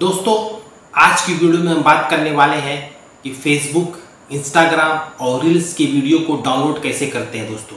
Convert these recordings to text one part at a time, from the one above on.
दोस्तों आज की वीडियो में हम बात करने वाले हैं कि फेसबुक, इंस्टाग्राम और रील्स की वीडियो को डाउनलोड कैसे करते हैं। दोस्तों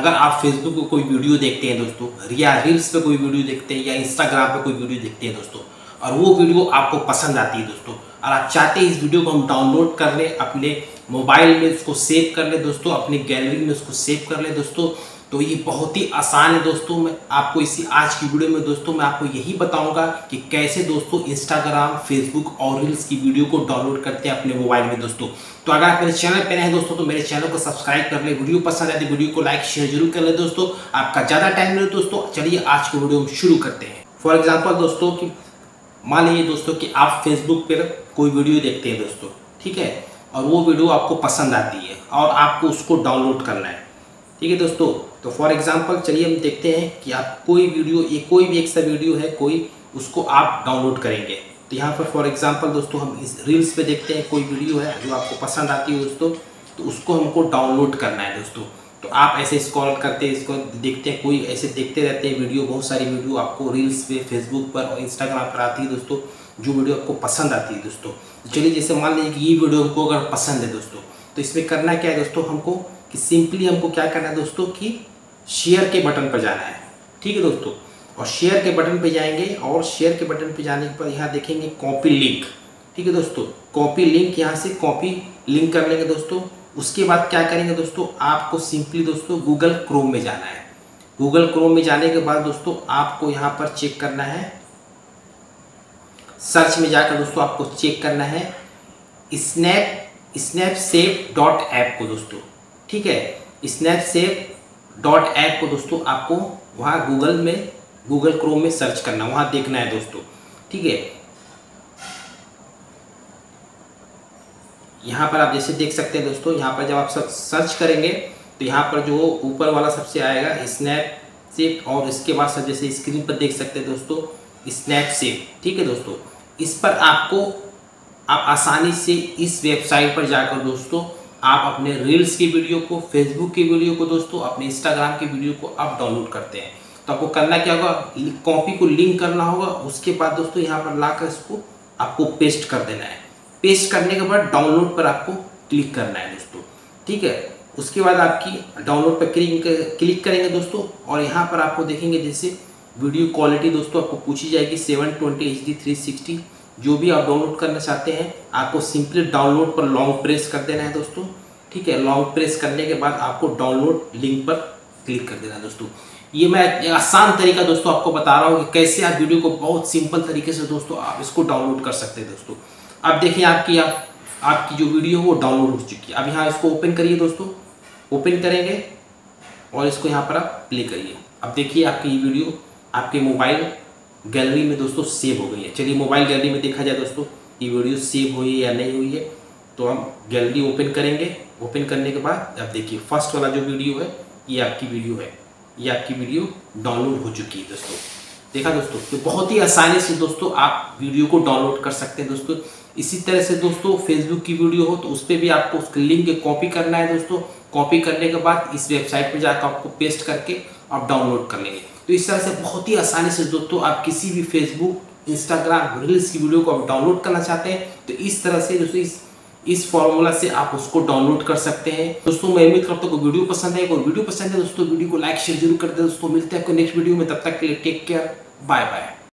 अगर आप फेसबुक पे कोई वीडियो देखते हैं दोस्तों, या रील्स पे कोई वीडियो देखते हैं या इंस्टाग्राम पे कोई वीडियो देखते हैं दोस्तों, और वो वीडियो आपको पसंद आती है दोस्तों और आप चाहते हैं इस वीडियो को हम डाउनलोड कर लें, अपने मोबाइल में उसको सेव कर लें दोस्तों, अपनी गैलरी में उसको सेव कर लें दोस्तों, तो ये बहुत ही आसान है दोस्तों। मैं आपको इसी आज की वीडियो में दोस्तों मैं आपको यही बताऊंगा कि कैसे दोस्तों इंस्टाग्राम, फेसबुक और रील्स की वीडियो को डाउनलोड करते हैं अपने मोबाइल में दोस्तों। तो अगर आप मेरे चैनल पर नए दोस्तों तो मेरे चैनल को सब्सक्राइब कर ले, वीडियो पसंद आए तो वीडियो को लाइक शेयर जरूर कर ले दोस्तों। आपका ज़्यादा टाइम नहीं दोस्तों, चलिए आज की वीडियो हम शुरू करते हैं। फॉर एग्जाम्पल दोस्तों कि मान लीजिए दोस्तों कि आप फेसबुक पर कोई वीडियो देखते हैं दोस्तों, ठीक है, और वो वीडियो आपको पसंद आती है और आपको उसको डाउनलोड करना है, ठीक है दोस्तों। तो फॉर एग्जांपल चलिए हम देखते हैं कि आप कोई वीडियो, ये कोई भी एक सा वीडियो है कोई, उसको आप डाउनलोड करेंगे। तो यहाँ पर फॉर एग्जांपल दोस्तों हम इस रील्स पे देखते हैं कोई वीडियो है जो आपको पसंद आती है दोस्तों, तो उसको हमको डाउनलोड करना है दोस्तों। तो आप ऐसे स्क्रॉल करते इसको देखते हैं, कोई ऐसे देखते रहते हैं वीडियो, बहुत सारी वीडियो आपको रील्स पे, फेसबुक पर और इंस्टाग्राम पर आती है दोस्तों, जो वीडियो आपको पसंद आती है दोस्तों। चलिए जैसे मान लीजिए कि ये वीडियो हमको अगर पसंद है दोस्तों, तो इसमें करना क्या है दोस्तों, हमको कि सिंपली हमको क्या करना है दोस्तों कि शेयर के बटन पर जाना है, ठीक है दोस्तों। और शेयर के बटन पर जाएंगे और शेयर के बटन पर जाने पर यहाँ देखेंगे कॉपी लिंक, ठीक है दोस्तों, कॉपी लिंक, यहाँ से कॉपी लिंक कर लेंगे दोस्तों। उसके बाद क्या करेंगे दोस्तों, आपको सिंपली दोस्तों गूगल क्रोम में जाना है। गूगल क्रोम में जाने के बाद दोस्तों आपको यहाँ पर चेक करना है, सर्च में जाकर दोस्तों आपको चेक करना है snap save.app को दोस्तों, ठीक है, snap save.app को दोस्तों आपको वहाँ गूगल में, गूगल क्रोम में सर्च करना, वहाँ देखना है दोस्तों, ठीक है। यहाँ पर आप जैसे देख सकते हैं दोस्तों, यहाँ पर जब आप सर्च करेंगे तो यहाँ पर जो ऊपर वाला सबसे आएगा स्नैप सेव, और इसके बाद सब जैसे स्क्रीन पर देख सकते हैं दोस्तों स्नैप सेव, ठीक है दोस्तों। इस पर आपको, आप आसानी से इस वेबसाइट पर जाकर दोस्तों आप अपने रील्स की वीडियो को, फेसबुक की वीडियो को दोस्तों, अपने इंस्टाग्राम की वीडियो को आप डाउनलोड करते हैं। तो आपको करना क्या होगा, कॉपी को लिंक करना होगा, उसके बाद दोस्तों यहाँ पर लाकर इसको आपको पेस्ट कर देना है। पेस्ट करने के बाद डाउनलोड पर आपको क्लिक करना है दोस्तों, ठीक है। उसके बाद आपकी डाउनलोड पर क्लिक करेंगे दोस्तों, और यहाँ पर आपको देखेंगे जैसे वीडियो क्वालिटी दोस्तों आपको पूछी जाएगी 720 HD 360, जो भी आप डाउनलोड करना चाहते हैं। आपको सिंपली डाउनलोड पर लॉन्ग प्रेस कर देना है दोस्तों, ठीक है। लॉन्ग प्रेस करने के बाद आपको डाउनलोड लिंक पर क्लिक कर देना है दोस्तों। ये मैं आसान तरीका दोस्तों आपको बता रहा हूँ कि कैसे आप वीडियो को बहुत सिंपल तरीके से दोस्तों आप इसको डाउनलोड कर सकते हैं दोस्तों। अब देखिए आपकी जो वीडियो वो डाउनलोड हो चुकी है। अब यहाँ इसको ओपन करिए दोस्तों, ओपन करेंगे और इसको यहाँ पर आप प्ले करिए। अब देखिए आपकी ये वीडियो आपके मोबाइल गैलरी में दोस्तों सेव हो गई है। चलिए मोबाइल गैलरी में देखा जाए दोस्तों ये वीडियो सेव हुई है या नहीं हुई है। तो हम गैलरी ओपन करेंगे, ओपन करने के बाद आप देखिए फर्स्ट वाला जो वीडियो है ये आपकी वीडियो है, ये आपकी वीडियो डाउनलोड हो चुकी है दोस्तों। देखा दोस्तों, तो बहुत ही आसानी से दोस्तों आप वीडियो को डाउनलोड कर सकते हैं दोस्तों। इसी तरह से दोस्तों फेसबुक की वीडियो हो तो उस पर भी आपको उसके लिंक कॉपी करना है दोस्तों। कॉपी करने के बाद इस वेबसाइट पर जाकर आपको पेस्ट करके आप डाउनलोड कर लेंगे। तो इस तरह से बहुत ही आसानी से दोस्तों आप किसी भी फेसबुक, इंस्टाग्राम, रील्स की वीडियो को आप डाउनलोड करना चाहते हैं तो इस तरह से दोस्तों इस फॉर्मूला से आप उसको डाउनलोड कर सकते हैं दोस्तों। मैं उम्मीद करता हूँ कोई वीडियो पसंद है, दोस्तों वीडियो को लाइक शेयर जरूर कर दें दोस्तों। मिलते हैं आपको नेक्स्ट वीडियो में, तब तक के लिए टेक केयर, बाय बाय।